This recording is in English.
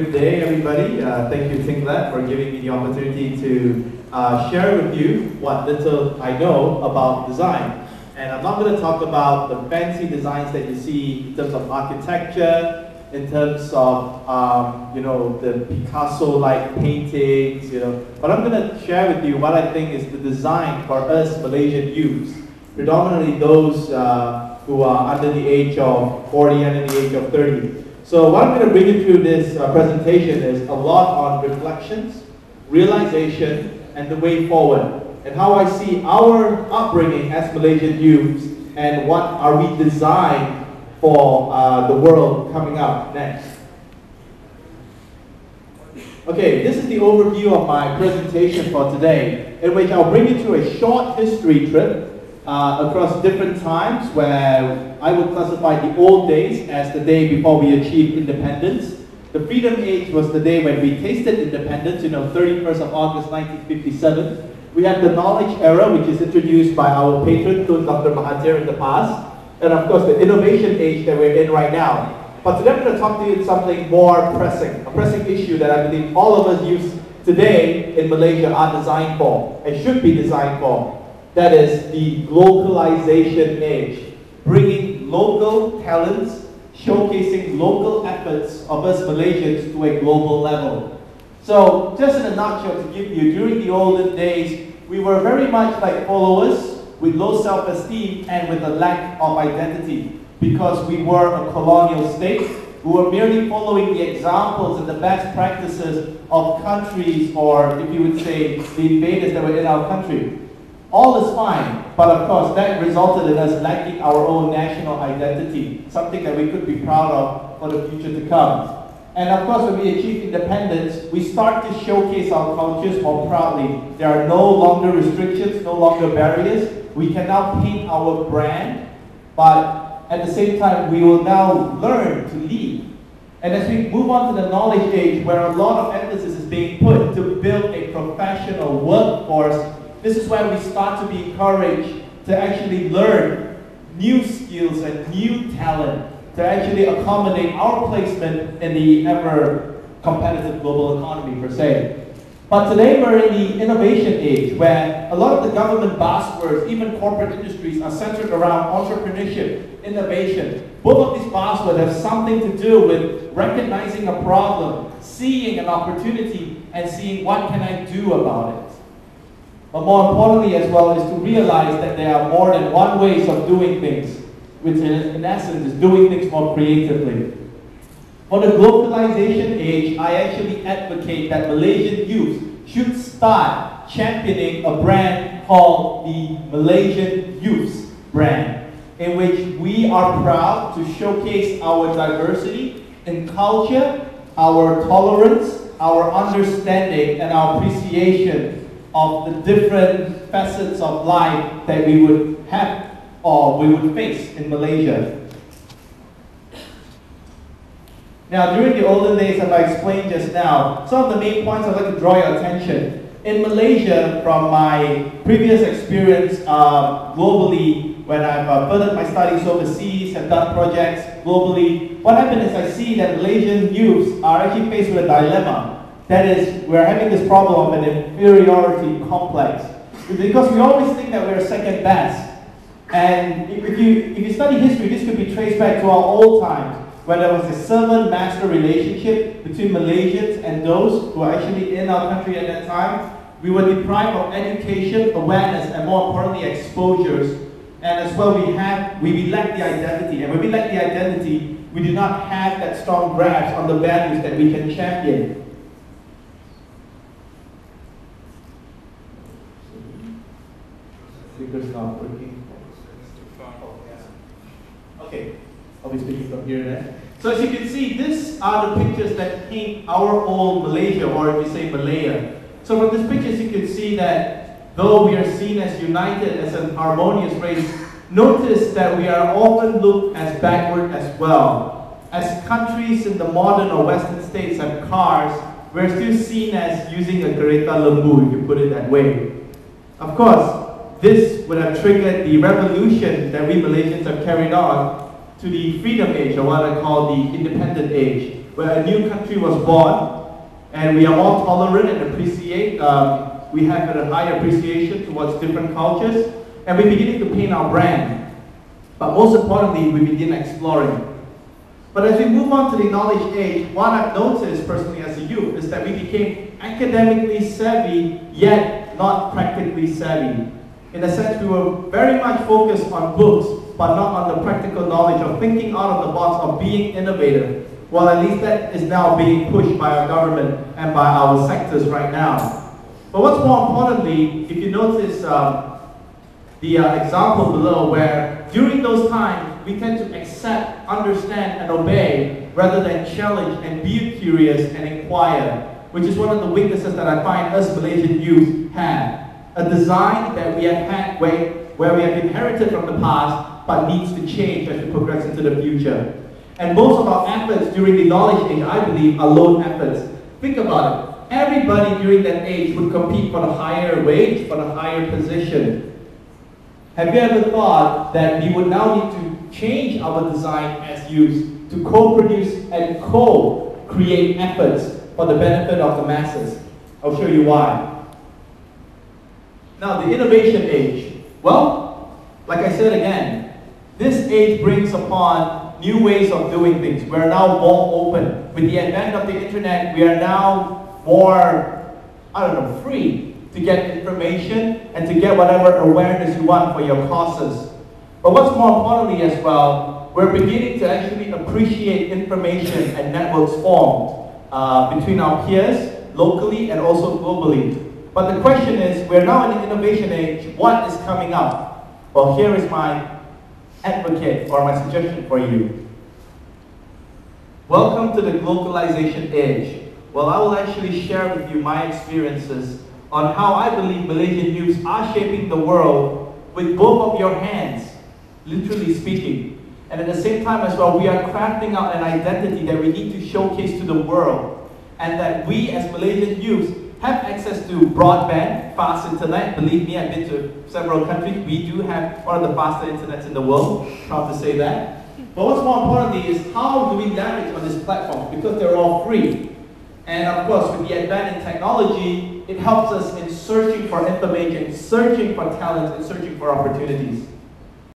Good day, everybody. Thank you, ThinkLab, for giving me the opportunity to share with you what little I know about design. And I'm not going to talk about the fancy designs that you see in terms of architecture, in terms of the Picasso-like paintings, But I'm going to share with you what I think is the design for us Malaysian youths, predominantly those who are under the age of 40 and under the age of 30. So what I'm going to bring you through this presentation is a lot on reflections, realization, and the way forward, and how I see our upbringing as Malaysian youths, and what are we designed for the world coming up next. Okay, this is the overview of my presentation for today, in which I'll bring you through a short history trip across different times where I would classify the old days as the day before we achieved independence. The freedom age was the day when we tasted independence, 31st of August 1957. We had the knowledge era, which is introduced by our patron, Dr. Mahathir, in the past. And of course, the innovation age that we're in right now. But today I'm going to talk to you something more pressing, a pressing issue that I believe all of us use today in Malaysia are designed for, and should be designed for. That is the localization age, bringing local talents, showcasing local efforts of us Malaysians to a global level. So just in a nutshell to give you, during the olden days, we were very much like followers with low self-esteem and with a lack of identity, because we were a colonial state. We were merely following the examples and the best practices of countries, or if you would say, the invaders that were in our country. All is fine, but of course that resulted in us lacking our own national identity, something that we could be proud of for the future to come. And of course, when we achieve independence, we start to showcase our cultures more proudly. There are no longer restrictions, no longer barriers. We can now paint our brand, but at the same time, we will now learn to lead. And as we move on to the knowledge age, where a lot of emphasis is being put to build a professional workforce, this is where we start to be encouraged to actually learn new skills and new talent to actually accommodate our placement in the ever-competitive global economy, per se. But today we're in the innovation age, where a lot of the government buzzwords, even corporate industries, are centered around entrepreneurship, innovation. Both of these buzzwords have something to do with recognizing a problem, seeing an opportunity, and seeing what can I do about it. But more importantly as well is to realize that there are more than one ways of doing things, which in essence is doing things more creatively. For the globalization age, I actually advocate that Malaysian youth should start championing a brand called the Malaysian Youth Brand, in which we are proud to showcase our diversity in culture, our tolerance, our understanding, and our appreciation of the different facets of life that we would have or we would face in Malaysia. Now, during the olden days, as I explained just now, some of the main points I'd like to draw your attention. In Malaysia, from my previous experience globally, when I've furthered my studies overseas, have done projects globally, what happened is I see that Malaysian youths are actually faced with a dilemma. That is, we're having this problem of an inferiority complex, because we always think that we're second best. And if you study history, this could be traced back to our old times, where there was a servant-master relationship between Malaysians and those who were actually in our country at that time. We were deprived of education, awareness, and more importantly, exposures. And as well, we lack the identity. And when we lack the identity, we do not have that strong grasp on the values that we can champion. Not working. Okay, I'll be speaking from here then. So as you can see, these are the pictures that paint our old Malaysia, or if you say Malaya. So from these pictures you can see that though we are seen as united, as an harmonious race, notice that we are often looked as backward as well. As countries in the modern or Western states have cars, we're still seen as using a kereta lembu, if you put it that way. Of course, this would have triggered the revolution that we Malaysians have carried on to the freedom age, or what I call the independent age. where a new country was born, and we are more tolerant and appreciate, we have a high appreciation towards different cultures, and we're beginning to paint our brand. But most importantly, we begin exploring. But as we move on to the knowledge age, what I've noticed personally as a youth is that we became academically savvy, yet not practically savvy. In a sense, we were very much focused on books, but not on the practical knowledge of thinking out of the box, of being innovative. Well, at least that is now being pushed by our government and by our sectors right now. But what's more importantly, if you notice the example below, where during those times, we tend to accept, understand, and obey, rather than challenge and be curious and inquire, which is one of the weaknesses that I find us Malaysian youth have. A design that we have had where we have inherited from the past, but needs to change as we progress into the future. And most of our efforts during the knowledge age, I believe, are lone efforts. Think about it. Everybody during that age would compete for the higher wage, for the higher position. Have you ever thought that we would now need to change our design as youth to co-produce and co-create efforts for the benefit of the masses? I'll show you why. Now, the innovation age. Well, like I said again, this age brings upon new ways of doing things. We are now more open. With the advent of the internet, we are now more, free to get information and to get whatever awareness you want for your causes. But what's more importantly as well, we're beginning to actually appreciate information and networks formed between our peers, locally and also globally. But the question is, we're now in the innovation age, what is coming up? Well, here is my advocate or my suggestion for you. Welcome to the globalization age. Well, I will actually share with you my experiences on how I believe Malaysian youths are shaping the world with both of your hands, literally speaking. And at the same time as well, we are crafting out an identity that we need to showcase to the world, and that we as Malaysian youths have access to broadband, fast internet. Believe me, I've been to several countries. We do have one of the fastest internets in the world, proud to say that. But what's more importantly is how do we leverage on this platform, because they're all free. And of course, with the advent in technology, it helps us in searching for information, searching for talents, and searching for opportunities.